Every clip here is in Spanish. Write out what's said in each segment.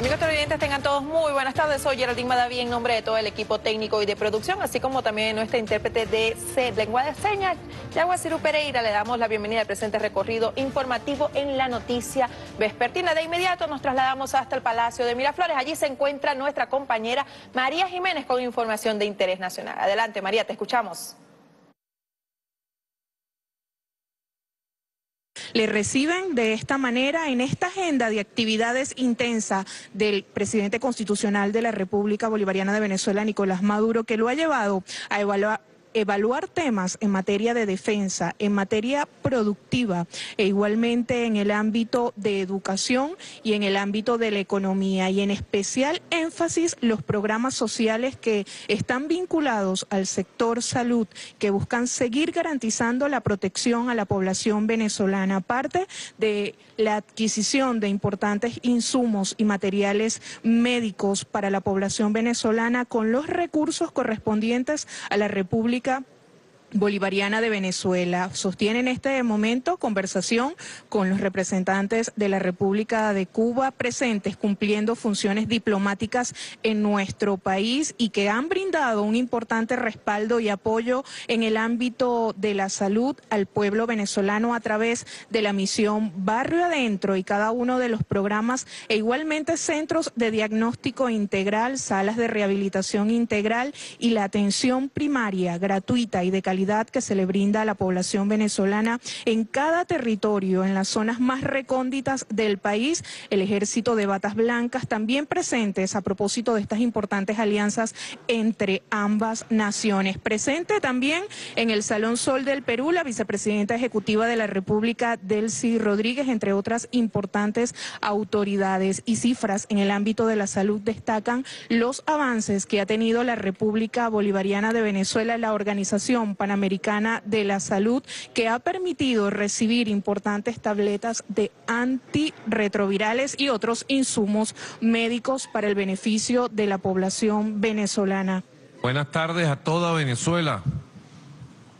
Amigos televidentes, tengan todos muy buenas tardes. Soy Geraldine Madaví en nombre de todo el equipo técnico y de producción, así como también nuestra intérprete de lengua de señas, Yaguacirú Pereira. Le damos la bienvenida al presente recorrido informativo en la noticia vespertina. De inmediato nos trasladamos hasta el Palacio de Miraflores. Allí se encuentra nuestra compañera María Jiménez con información de interés nacional. Adelante, María, te escuchamos. Le reciben de esta manera en esta agenda de actividades intensas del presidente constitucional de la República Bolivariana de Venezuela, Nicolás Maduro, que lo ha llevado a evaluar temas en materia de defensa, en materia productiva e igualmente en el ámbito de educación y en el ámbito de la economía, y en especial énfasis los programas sociales que están vinculados al sector salud, que buscan seguir garantizando la protección a la población venezolana, aparte de la adquisición de importantes insumos y materiales médicos para la población venezolana con los recursos correspondientes a la República Bolivariana de Venezuela. Sostiene en este momento conversación con los representantes de la República de Cuba presentes cumpliendo funciones diplomáticas en nuestro país y que han brindado un importante respaldo y apoyo en el ámbito de la salud al pueblo venezolano a través de la misión Barrio Adentro y cada uno de los programas e igualmente centros de diagnóstico integral, salas de rehabilitación integral y la atención primaria gratuita y de calidad que se le brinda a la población venezolana en cada territorio, en las zonas más recónditas del país. El ejército de batas blancas también presentes a propósito de estas importantes alianzas entre ambas naciones. Presente también en el Salón Sol del Perú, la vicepresidenta ejecutiva de la República, Delcy Rodríguez, entre otras importantes autoridades. Y cifras en el ámbito de la salud destacan los avances que ha tenido la República Bolivariana de Venezuela, la Organización Panamericana de la Salud, que ha permitido recibir importantes tabletas de antirretrovirales y otros insumos médicos para el beneficio de la población venezolana. Buenas tardes a toda Venezuela.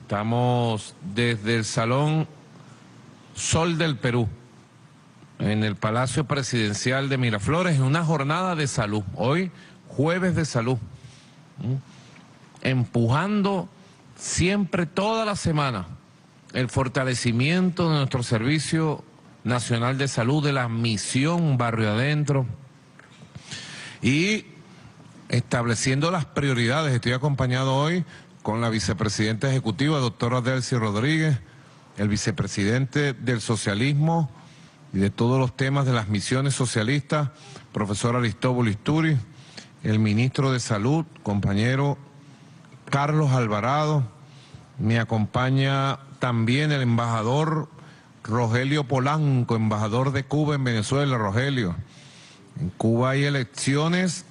Estamos desde el Salón Sol del Perú, en el Palacio Presidencial de Miraflores, en una jornada de salud. Hoy, jueves de salud, empujando siempre, toda la semana, el fortalecimiento de nuestro Servicio Nacional de Salud, de la misión Barrio Adentro, y estableciendo las prioridades. Estoy acompañado hoy con la vicepresidenta ejecutiva, doctora Delcy Rodríguez, el vicepresidente del socialismo y de todos los temas de las misiones socialistas, profesor Aristóbulo Isturi, el ministro de Salud, compañero Carlos Alvarado, me acompaña también el embajador Rogelio Polanco, embajador de Cuba en Venezuela. Rogelio, en Cuba hay elecciones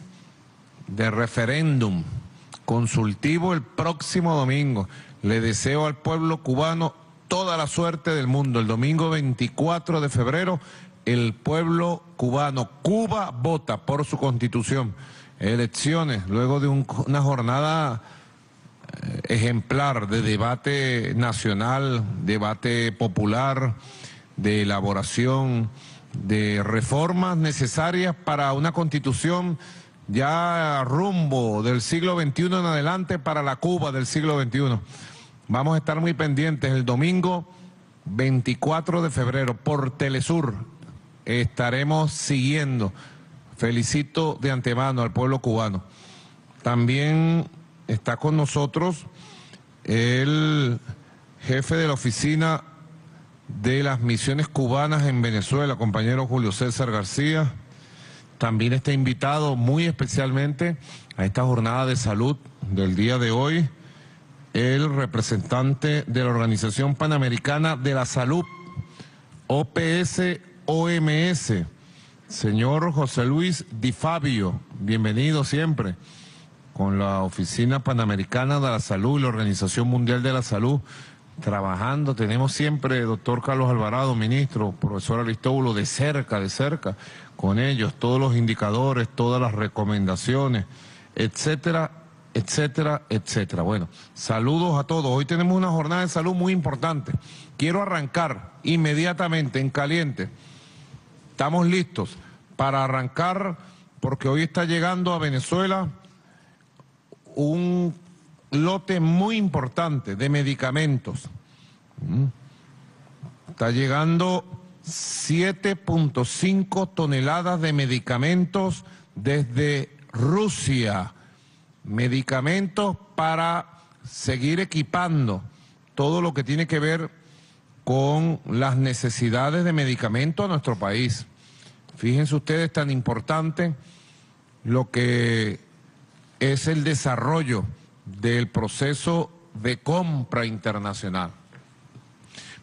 de referéndum consultivo el próximo domingo. Le deseo al pueblo cubano toda la suerte del mundo. El domingo 24 de febrero, el pueblo cubano, Cuba, vota por su constitución. Elecciones, luego de una jornada ejemplar de debate nacional, debate popular, de elaboración de reformas necesarias para una constitución ya rumbo del siglo XXI en adelante, para la Cuba del siglo XXI. Vamos a estar muy pendientes. El domingo 24 de febrero por Telesur estaremos siguiendo. Felicito de antemano al pueblo cubano. También está con nosotros el jefe de la oficina de las misiones cubanas en Venezuela, compañero Julio César García. También está invitado muy especialmente a esta jornada de salud del día de hoy el representante de la Organización Panamericana de la Salud, OPS-OMS, señor José Luis Di Fabio. Bienvenido siempre. Con la Oficina Panamericana de la Salud y la Organización Mundial de la Salud trabajando. Tenemos siempre, doctor Carlos Alvarado, ministro, profesor Aristóbulo, de cerca, con ellos, todos los indicadores, todas las recomendaciones, etcétera, etcétera, etcétera. Bueno, saludos a todos. Hoy tenemos una jornada de salud muy importante. Quiero arrancar inmediatamente, en caliente. Estamos listos para arrancar porque hoy está llegando a Venezuela un lote muy importante de medicamentos. Está llegando 7.5 toneladas de medicamentos desde Rusia, medicamentos para seguir equipando todo lo que tiene que ver con las necesidades de medicamentos a nuestro país. Fíjense ustedes tan importante lo que es el desarrollo del proceso de compra internacional.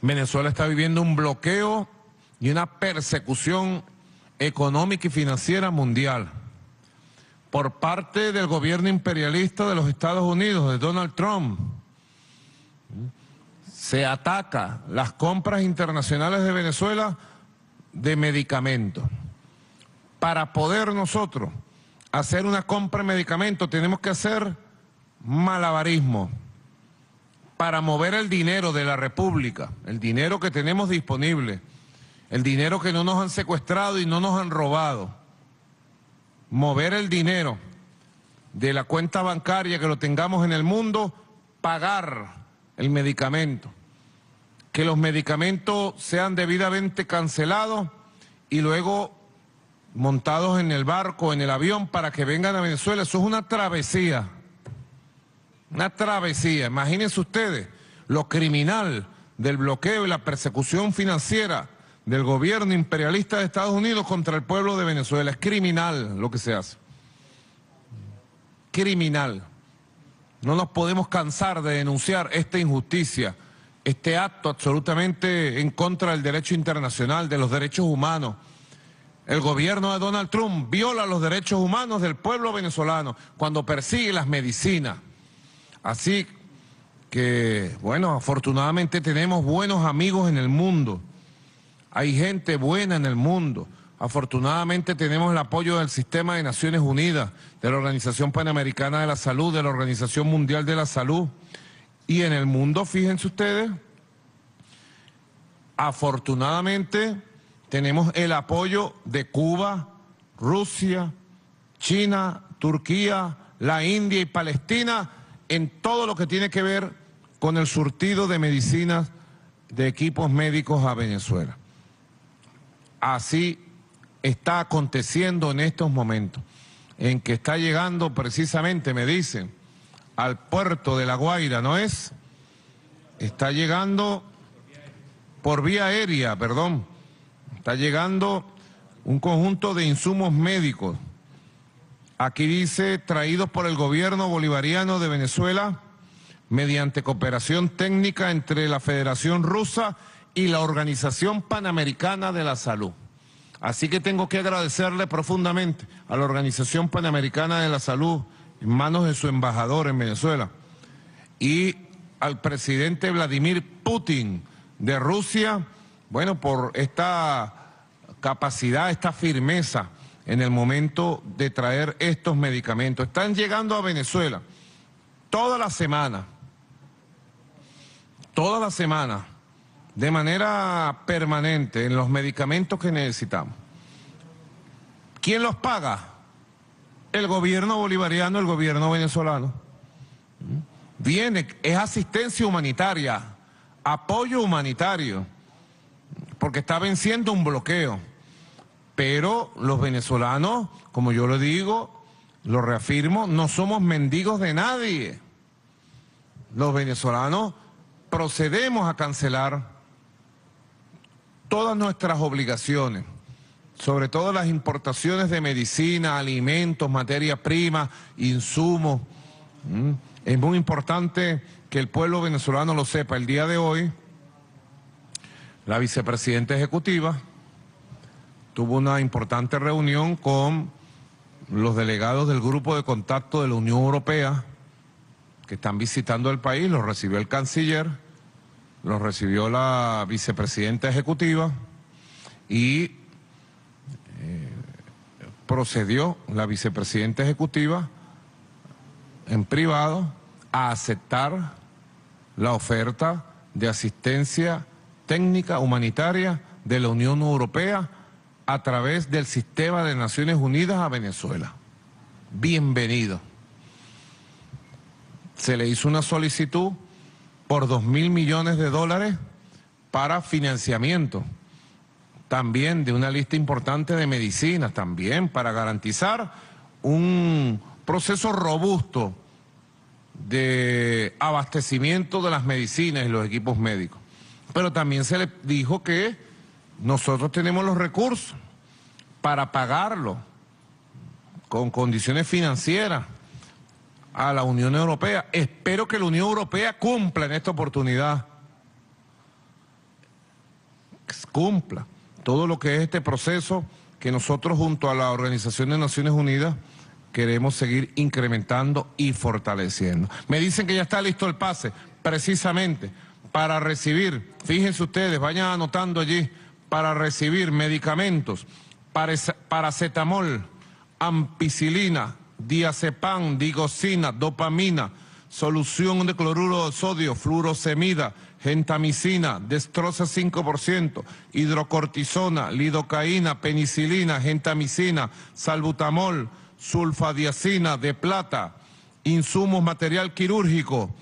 Venezuela está viviendo un bloqueo y una persecución económica y financiera mundial por parte del gobierno imperialista de los Estados Unidos, de Donald Trump. Se ataca las compras internacionales de Venezuela de medicamentos. Para poder nosotros hacer una compra de medicamentos tenemos que hacer malabarismo para mover el dinero de la República, el dinero que tenemos disponible, el dinero que no nos han secuestrado y no nos han robado. Mover el dinero de la cuenta bancaria que lo tengamos en el mundo, pagar el medicamento, que los medicamentos sean debidamente cancelados y luego montados en el barco, en el avión, para que vengan a Venezuela. Eso es una travesía. Una travesía. Imagínense ustedes lo criminal del bloqueo y la persecución financiera del gobierno imperialista de Estados Unidos contra el pueblo de Venezuela. Es criminal lo que se hace. Criminal. No nos podemos cansar de denunciar esta injusticia, este acto absolutamente en contra del derecho internacional, de los derechos humanos. El gobierno de Donald Trump viola los derechos humanos del pueblo venezolano cuando persigue las medicinas. Así que, bueno, afortunadamente tenemos buenos amigos en el mundo. Hay gente buena en el mundo. Afortunadamente tenemos el apoyo del sistema de Naciones Unidas, de la Organización Panamericana de la Salud, de la Organización Mundial de la Salud. Y en el mundo, fíjense ustedes, afortunadamente tenemos el apoyo de Cuba, Rusia, China, Turquía, la India y Palestina, en todo lo que tiene que ver con el surtido de medicinas, de equipos médicos a Venezuela. Así está aconteciendo en estos momentos, en que está llegando precisamente, me dicen, al puerto de La Guaira, ¿no es? Está llegando por vía aérea, perdón. Está llegando un conjunto de insumos médicos. Aquí dice, traídos por el gobierno bolivariano de Venezuela mediante cooperación técnica entre la Federación Rusa y la Organización Panamericana de la Salud. Así que tengo que agradecerle profundamente a la Organización Panamericana de la Salud, en manos de su embajador en Venezuela, y al presidente Vladimir Putin de Rusia, bueno, por esta capacidad, esta firmeza en el momento de traer estos medicamentos. Están llegando a Venezuela toda la semana, de manera permanente, en los medicamentos que necesitamos. ¿Quién los paga? El gobierno bolivariano, el gobierno venezolano. Viene, es asistencia humanitaria, apoyo humanitario, porque está venciendo un bloqueo. Pero los venezolanos, como yo lo digo, lo reafirmo, no somos mendigos de nadie. Los venezolanos procedemos a cancelar todas nuestras obligaciones, sobre todo las importaciones de medicina, alimentos, materia prima, insumos. Es muy importante que el pueblo venezolano lo sepa. El día de hoy, la vicepresidenta ejecutiva tuvo una importante reunión con los delegados del grupo de contacto de la Unión Europea que están visitando el país. Los recibió el canciller, los recibió la vicepresidenta ejecutiva y procedió la vicepresidenta ejecutiva en privado a aceptar la oferta de asistencia técnica humanitaria de la Unión Europea a través del sistema de Naciones Unidas a Venezuela. Bienvenido. Se le hizo una solicitud por $2.000 millones para financiamiento, también de una lista importante de medicinas, también para garantizar un proceso robusto de abastecimiento de las medicinas y los equipos médicos. Pero también se le dijo que nosotros tenemos los recursos para pagarlo con condiciones financieras a la Unión Europea. Espero que la Unión Europea cumpla en esta oportunidad, cumpla todo lo que es este proceso que nosotros junto a la Organización de Naciones Unidas queremos seguir incrementando y fortaleciendo. Me dicen que ya está listo el pase, precisamente para recibir, fíjense ustedes, vayan anotando allí, para recibir medicamentos, paracetamol, ampicilina, diazepam, digocina, dopamina, solución de cloruro de sodio, fluorosemida, gentamicina, destroza 5%, hidrocortisona, lidocaína, penicilina, gentamicina, salbutamol, sulfadiazina de plata, insumos, material quirúrgico,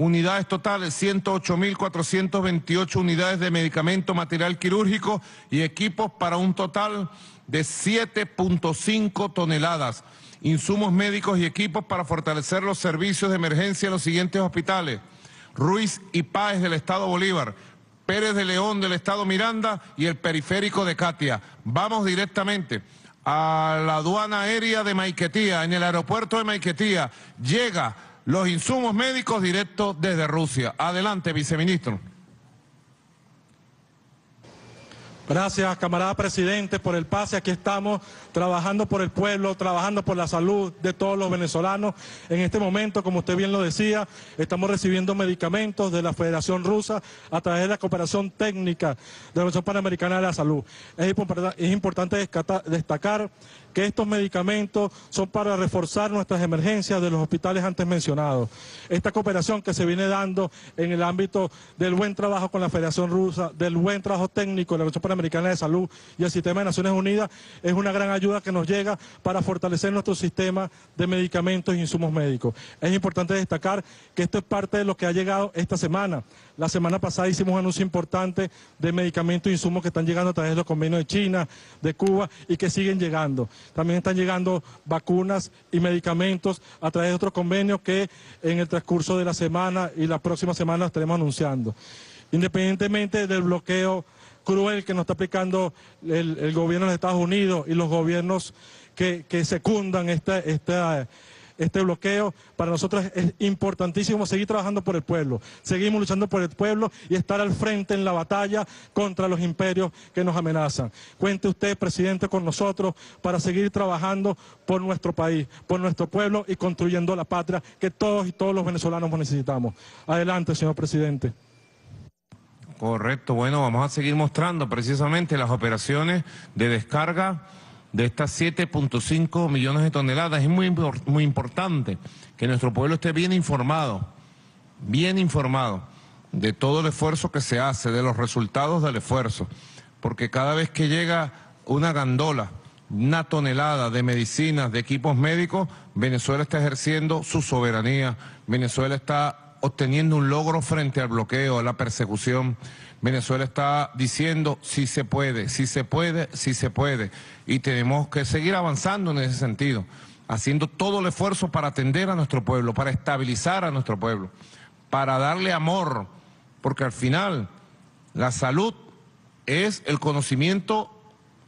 unidades totales 108.428 unidades de medicamento, material quirúrgico y equipos para un total de 7.5 toneladas. Insumos médicos y equipos para fortalecer los servicios de emergencia en los siguientes hospitales: Ruiz y Páez del Estado Bolívar, Pérez de León del Estado Miranda y el periférico de Catia. Vamos directamente a la aduana aérea de Maiquetía, en el aeropuerto de Maiquetía. Llega los insumos médicos directos desde Rusia. Adelante, viceministro. Gracias, camarada presidente, por el pase. Aquí estamos trabajando por el pueblo, trabajando por la salud de todos los venezolanos. En este momento, como usted bien lo decía, estamos recibiendo medicamentos de la Federación Rusa a través de la cooperación técnica de la Organización Panamericana de la Salud. Es importante destacar que estos medicamentos son para reforzar nuestras emergencias de los hospitales antes mencionados. Esta cooperación que se viene dando en el ámbito del buen trabajo con la Federación Rusa, del buen trabajo técnico de la Organización Panamericana de Salud y el Sistema de Naciones Unidas, es una gran ayuda que nos llega para fortalecer nuestro sistema de medicamentos e insumos médicos. Es importante destacar que esto es parte de lo que ha llegado esta semana. La semana pasada hicimos un anuncio importante de medicamentos e insumos que están llegando a través de los convenios de China, de Cuba y que siguen llegando. También están llegando vacunas y medicamentos a través de otros convenios que en el transcurso de la semana y la próxima semana estaremos anunciando. Independientemente del bloqueo cruel que nos está aplicando el gobierno de Estados Unidos y los gobiernos que secundan este bloqueo, para nosotros es importantísimo seguir trabajando por el pueblo. Seguimos luchando por el pueblo y estar al frente en la batalla contra los imperios que nos amenazan. Cuente usted, presidente, con nosotros para seguir trabajando por nuestro país, por nuestro pueblo y construyendo la patria que todos y todos los venezolanos necesitamos. Adelante, señor presidente. Correcto. Bueno, vamos a seguir mostrando precisamente las operaciones de descarga de estas 7.5 millones de toneladas. Es muy importante que nuestro pueblo esté bien informado de todo el esfuerzo que se hace, de los resultados del esfuerzo, porque cada vez que llega una gandola, una tonelada de medicinas, de equipos médicos, Venezuela está ejerciendo su soberanía, Venezuela está obteniendo un logro frente al bloqueo, a la persecución. Venezuela está diciendo, sí se puede, sí se puede, sí se puede. Y tenemos que seguir avanzando en ese sentido, haciendo todo el esfuerzo para atender a nuestro pueblo, para estabilizar a nuestro pueblo, para darle amor, porque al final la salud es el conocimiento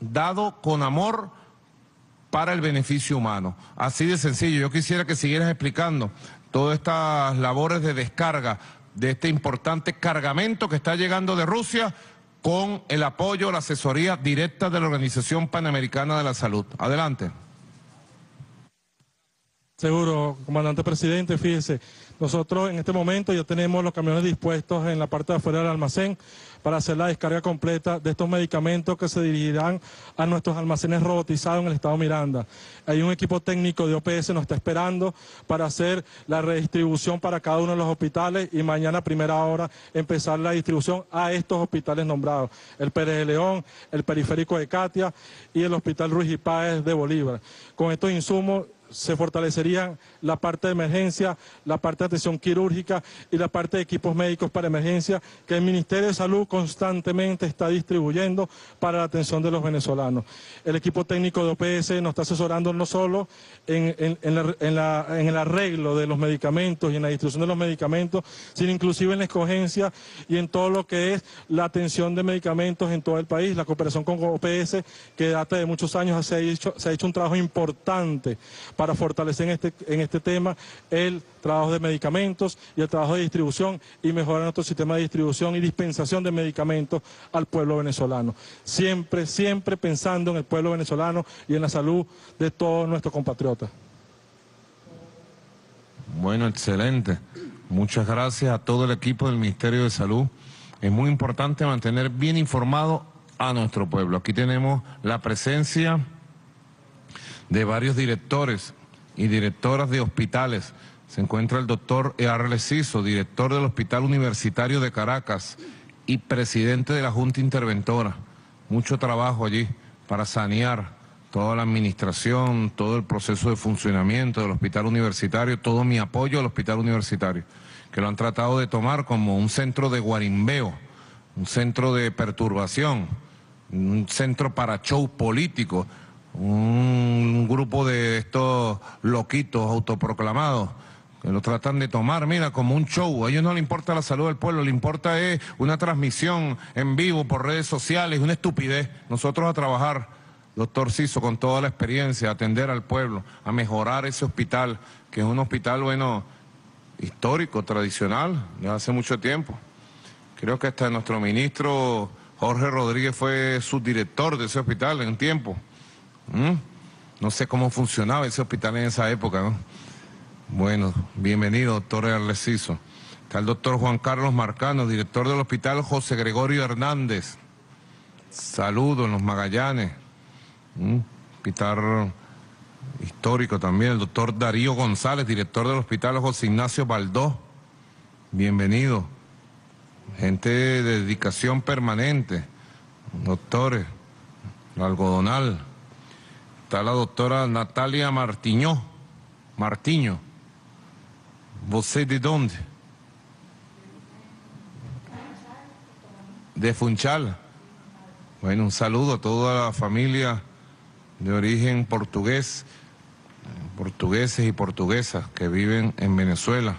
dado con amor para el beneficio humano. Así de sencillo. Yo quisiera que siguieras explicando todas estas labores de descarga de este importante cargamento que está llegando de Rusia con el apoyo, la asesoría directa de la Organización Panamericana de la Salud. Adelante. Seguro, comandante presidente, fíjese, nosotros en este momento ya tenemos los camiones dispuestos en la parte de afuera del almacén para hacer la descarga completa de estos medicamentos que se dirigirán a nuestros almacenes robotizados en el estado Miranda. Hay un equipo técnico de OPS que nos está esperando para hacer la redistribución para cada uno de los hospitales y mañana a primera hora empezar la distribución a estos hospitales nombrados. El Pérez de León, el Periférico de Catia y el Hospital Ruiz y Páez de Bolívar. Con estos insumos se fortalecerían la parte de emergencia, la parte de atención quirúrgica y la parte de equipos médicos para emergencia que el Ministerio de Salud constantemente está distribuyendo para la atención de los venezolanos. El equipo técnico de OPS nos está asesorando no solo en el arreglo de los medicamentos y en la distribución de los medicamentos, sino inclusive en la escogencia y en todo lo que es la atención de medicamentos en todo el país. La cooperación con OPS, que data de muchos años, se ha hecho un trabajo importante para fortalecer en este tema el trabajo de medicamentos y el trabajo de distribución y mejorar nuestro sistema de distribución y dispensación de medicamentos al pueblo venezolano. Siempre, siempre pensando en el pueblo venezolano y en la salud de todos nuestros compatriotas. Bueno, excelente. Muchas gracias a todo el equipo del Ministerio de Salud. Es muy importante mantener bien informado a nuestro pueblo. Aquí tenemos la presencia de varios directores y directoras de hospitales. Se encuentra el doctor Arles Siso, director del Hospital Universitario de Caracas y presidente de la Junta Interventora. Mucho trabajo allí para sanear toda la administración, todo el proceso de funcionamiento del Hospital Universitario, todo mi apoyo al Hospital Universitario, que lo han tratado de tomar como un centro de guarimbeo, un centro de perturbación, un centro para show político, un grupo de estos loquitos autoproclamados que lo tratan de tomar, mira, como un show. A ellos no les importa la salud del pueblo, les importa es una transmisión en vivo por redes sociales, una estupidez. Nosotros a trabajar, doctor Siso, con toda la experiencia, a atender al pueblo, a mejorar ese hospital, que es un hospital, bueno, histórico, tradicional, desde hace mucho tiempo. Creo que hasta nuestro ministro Jorge Rodríguez fue subdirector de ese hospital en un tiempo. No sé cómo funcionaba ese hospital en esa época, ¿no? Bueno, bienvenido, doctor Arles Siso. Está el doctor Juan Carlos Marcano, director del Hospital José Gregorio Hernández. Saludos, los Magallanes. Hospital histórico también. El doctor Darío González, director del Hospital José Ignacio Baldó. Bienvenido. Gente de dedicación permanente. Doctores, el Algodonal. Está la doctora Natalia Martiño. Martiño, ¿vos de dónde? De Funchal. Bueno, un saludo a toda la familia de origen portugués, portugueses y portuguesas que viven en Venezuela.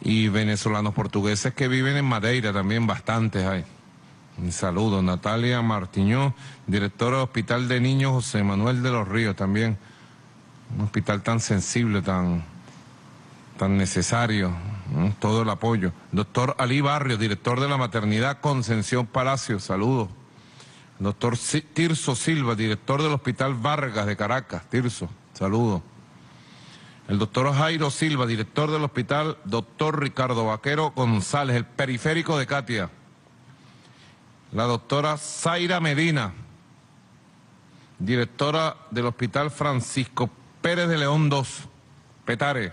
Y venezolanos portugueses que viven en Madeira también, bastantes hay. Un saludo, Natalia Martiño, directora del Hospital de Niños José Manuel de los Ríos, también un hospital tan sensible, tan necesario, ¿no? Todo el apoyo. Doctor Alí Barrio, director de la maternidad Concepción Palacio, saludos. Doctor Tirso Silva, director del Hospital Vargas de Caracas, Tirso, saludos. El doctor Jairo Silva, director del Hospital Doctor Ricardo Vaquero González, el Periférico de Catia. La doctora Zaira Medina, directora del Hospital Francisco Pérez de León II, Petare.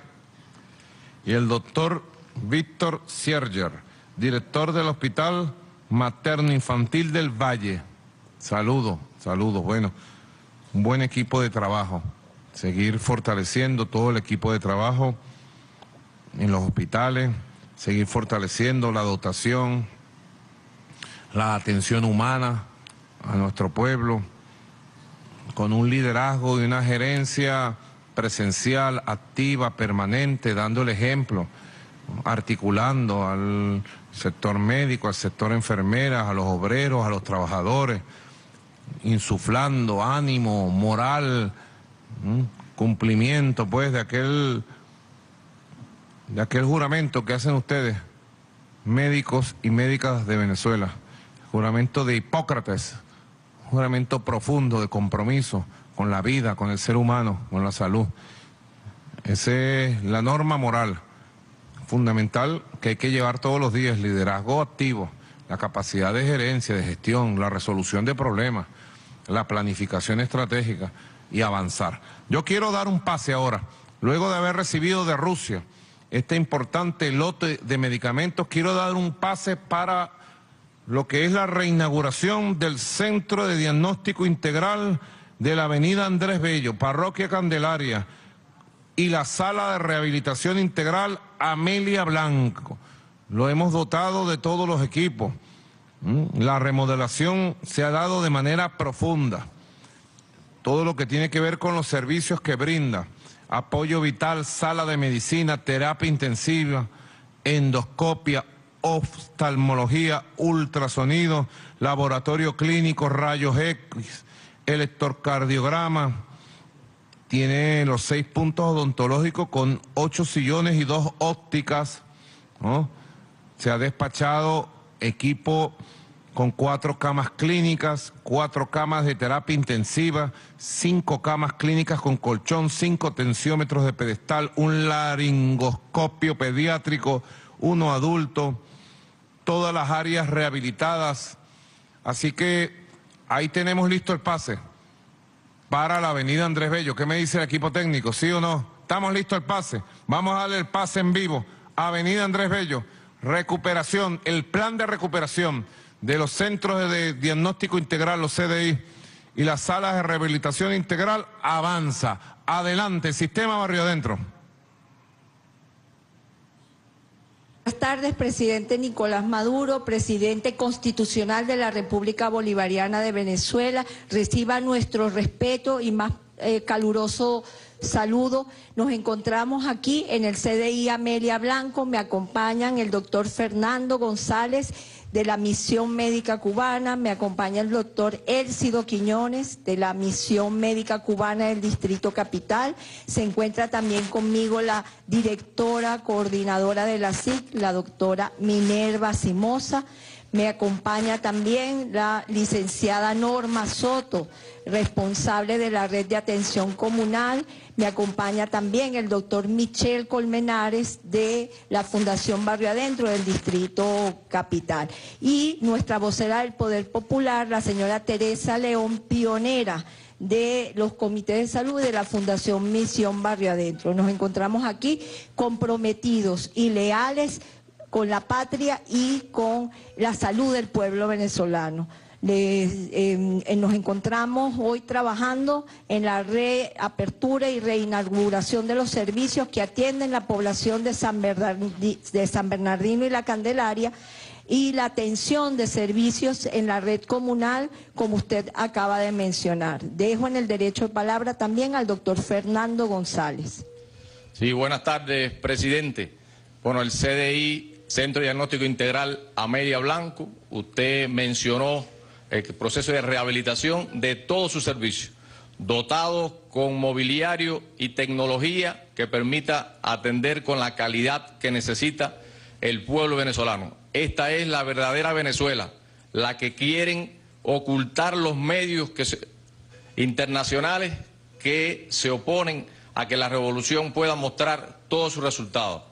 Y el doctor Víctor Sierger, director del Hospital Materno Infantil del Valle. Saludos, saludos. Bueno, un buen equipo de trabajo. Seguir fortaleciendo todo el equipo de trabajo en los hospitales, seguir fortaleciendo la dotación, la atención humana a nuestro pueblo, con un liderazgo y una gerencia presencial, activa, permanente, dando el ejemplo, articulando al sector médico, al sector enfermeras, a los obreros, a los trabajadores, insuflando ánimo, moral, cumplimiento pues de aquel juramento que hacen ustedes, médicos y médicas de Venezuela. Juramento de Hipócrates, juramento profundo de compromiso con la vida, con el ser humano, con la salud. Esa es la norma moral fundamental que hay que llevar todos los días, liderazgo activo, la capacidad de gerencia, de gestión, la resolución de problemas, la planificación estratégica y avanzar. Yo quiero dar un pase ahora, luego de haber recibido de Rusia este importante lote de medicamentos, quiero dar un pase para lo que es la reinauguración del Centro de Diagnóstico Integral de la Avenida Andrés Bello, Parroquia Candelaria, y la Sala de Rehabilitación Integral Amelia Blanco. Lo hemos dotado de todos los equipos. La remodelación se ha dado de manera profunda. Todo lo que tiene que ver con los servicios que brinda. Apoyo vital, sala de medicina, terapia intensiva, endoscopia, oftalmología, ultrasonido, laboratorio clínico, rayos X, electrocardiograma. Tiene los 6 puntos odontológicos con 8 sillones y 2 ópticas, ¿no? Se ha despachado equipo con 4 camas clínicas, 4 camas de terapia intensiva, 5 camas clínicas con colchón, 5 tensiómetros de pedestal, un laringoscopio pediátrico, 1 adulto, todas las áreas rehabilitadas. Así que ahí tenemos listo el pase para la avenida Andrés Bello. ¿Qué me dice el equipo técnico? ¿Sí o no? ¿Estamos listos el pase? Vamos a darle el pase en vivo. Avenida Andrés Bello, recuperación, el plan de recuperación de los centros de diagnóstico integral, los CDI, y las salas de rehabilitación integral avanza. Adelante, sistema Barrio Adentro. Buenas tardes, presidente Nicolás Maduro, presidente constitucional de la República Bolivariana de Venezuela. Reciba nuestro respeto y más caluroso saludo. Nos encontramos aquí en el CDI Amelia Blanco. Me acompañan el doctor Fernando González de la Misión Médica Cubana, me acompaña el doctor Élcido Quiñones de la Misión Médica Cubana del Distrito Capital. Se encuentra también conmigo la directora coordinadora de la SIC, la doctora Minerva Simosa. Me acompaña también la licenciada Norma Soto, responsable de la Red de Atención Comunal. Me acompaña también el doctor Michel Colmenares de la Fundación Barrio Adentro del Distrito Capital. Y nuestra vocera del Poder Popular, la señora Teresa León, pionera de los comités de salud de la Fundación Misión Barrio Adentro. Nos encontramos aquí comprometidos y leales con la patria y con la salud del pueblo venezolano. Nos encontramos hoy trabajando en la reapertura y reinauguración de los servicios que atienden la población de San Bernardino y La Candelaria y la atención de servicios en la red comunal, como usted acaba de mencionar. Dejo en el derecho de palabra también al doctor Fernando González. Sí, buenas tardes, presidente. Bueno, el CDI... Centro de Diagnóstico Integral Amelia Blanco, usted mencionó el proceso de rehabilitación de todos sus servicios, dotados con mobiliario y tecnología que permita atender con la calidad que necesita el pueblo venezolano. Esta es la verdadera Venezuela, la que quieren ocultar los medios internacionales que se oponen a que la revolución pueda mostrar todos sus resultados.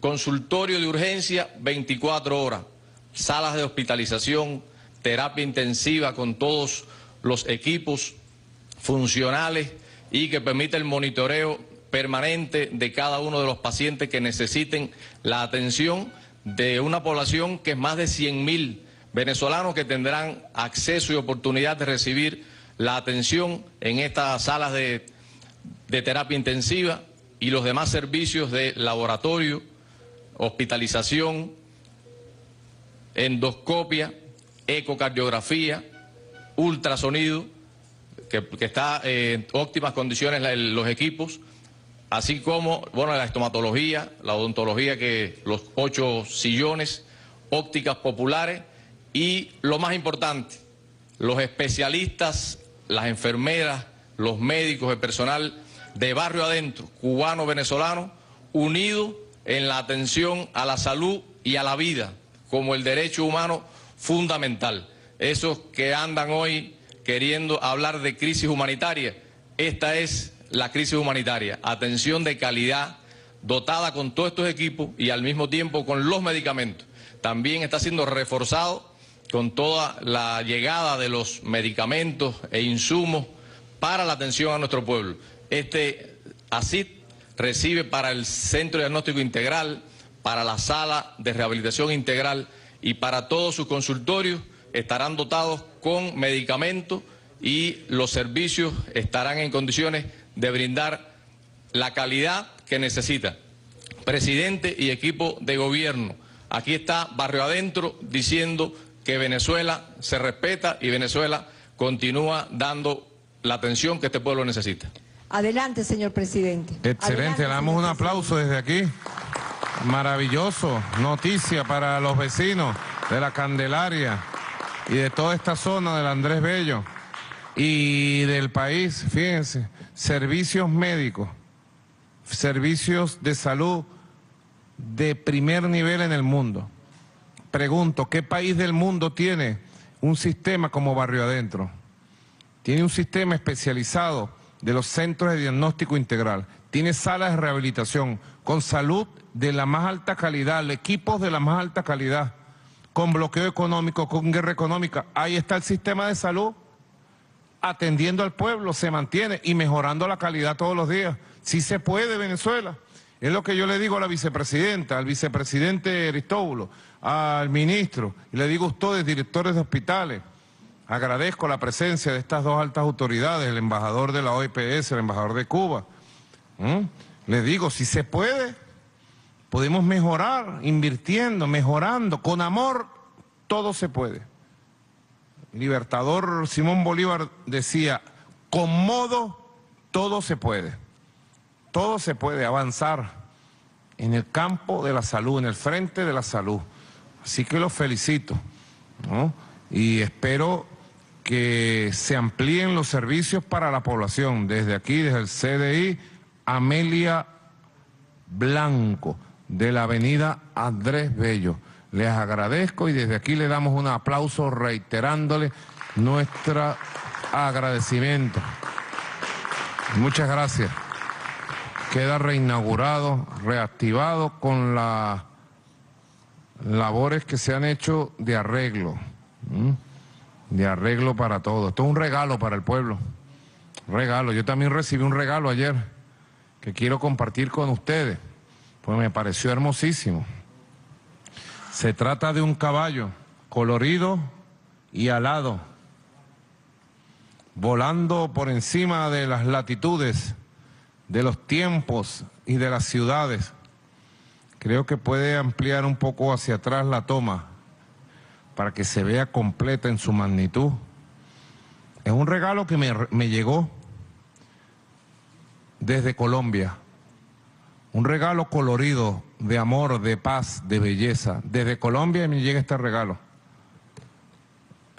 Consultorio de urgencia 24 horas, salas de hospitalización, terapia intensiva con todos los equipos funcionales y que permite el monitoreo permanente de cada uno de los pacientes que necesiten la atención de una población que es más de 100.000 venezolanos que tendrán acceso y oportunidad de recibir la atención en estas salas de terapia intensiva y los demás servicios de laboratorio, hospitalización, endoscopia, ecocardiografía, ultrasonido, que está en óptimas condiciones los equipos, así como, bueno, la estomatología, la odontología, que los 8 sillones, ópticas populares y lo más importante, los especialistas, las enfermeras, los médicos, el personal de Barrio Adentro, cubano, venezolano, unidos en la atención a la salud y a la vida como el derecho humano fundamental. Esos que andan hoy queriendo hablar de crisis humanitaria, esta es la crisis humanitaria. Atención de calidad, dotada con todos estos equipos y al mismo tiempo con los medicamentos. También está siendo reforzado con toda la llegada de los medicamentos e insumos para la atención a nuestro pueblo. Este ASID recibe para el Centro de Diagnóstico Integral, para la Sala de Rehabilitación Integral y para todos sus consultorios estarán dotados con medicamentos y los servicios estarán en condiciones de brindar la calidad que necesita. Presidente y equipo de gobierno, aquí está Barrio Adentro diciendo que Venezuela se respeta y Venezuela continúa dando la atención que este pueblo necesita. Adelante, señor presidente. Excelente, le damos un aplauso desde aquí. Maravilloso, noticia para los vecinos de la Candelaria y de toda esta zona del Andrés Bello y del país. Fíjense, servicios médicos, servicios de salud de primer nivel en el mundo. Pregunto, ¿qué país del mundo tiene un sistema como Barrio Adentro? Tiene un sistema especializado de los centros de diagnóstico integral, tiene salas de rehabilitación con salud de la más alta calidad, equipos de la más alta calidad, con bloqueo económico, con guerra económica. Ahí está el sistema de salud atendiendo al pueblo, se mantiene y mejorando la calidad todos los días. Sí se puede, Venezuela. Es lo que yo le digo a la vicepresidenta, al vicepresidente Aristóbulo, al ministro, y le digo a ustedes, directores de hospitales. Agradezco la presencia de estas dos altas autoridades, el embajador de la OIPS, el embajador de Cuba. Les digo, si se puede, podemos mejorar, invirtiendo, mejorando, con amor, todo se puede. El libertador Simón Bolívar decía, con modo, todo se puede. Todo se puede avanzar en el campo de la salud, en el frente de la salud. Así que los felicito, ¿no? Y espero que se amplíen los servicios para la población. Desde aquí, desde el CDI, Amelia Blanco, de la avenida Andrés Bello. Les agradezco y desde aquí le damos un aplauso reiterándole nuestro agradecimiento. Muchas gracias. Queda reinaugurado, reactivado con las labores que se han hecho de arreglo. De arreglo para todo. Esto es un regalo para el pueblo. Regalo. Yo también recibí un regalo ayer que quiero compartir con ustedes, pues me pareció hermosísimo. Se trata de un caballo colorido y alado, volando por encima de las latitudes, de los tiempos y de las ciudades. Creo que puede ampliar un poco hacia atrás la toma, para que se vea completa en su magnitud. Es un regalo que me llegó desde Colombia. Un regalo colorido, de amor, de paz, de belleza. Desde Colombia me llega este regalo.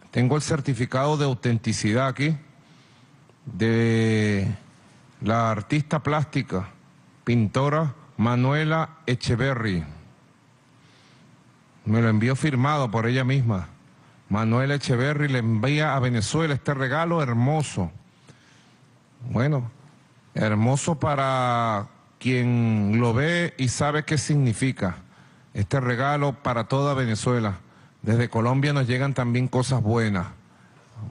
Tengo el certificado de autenticidad aquí, de la artista plástica, pintora Manuela Echeverri. Me lo envió firmado por ella misma. Manuela Echeverri le envía a Venezuela este regalo hermoso. Bueno, hermoso para quien lo ve y sabe qué significa. Este regalo para toda Venezuela. Desde Colombia nos llegan también cosas buenas.